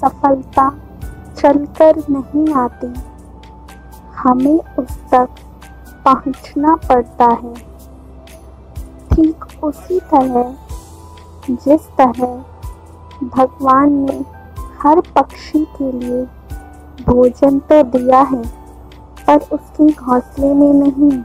सफलता चलकर नहीं आती, हमें उस तक पहुंचना पड़ता है। ठीक उसी तरह जिस तरह भगवान ने हर पक्षी के लिए भोजन तो दिया है, पर उसके घोंसले में नहीं।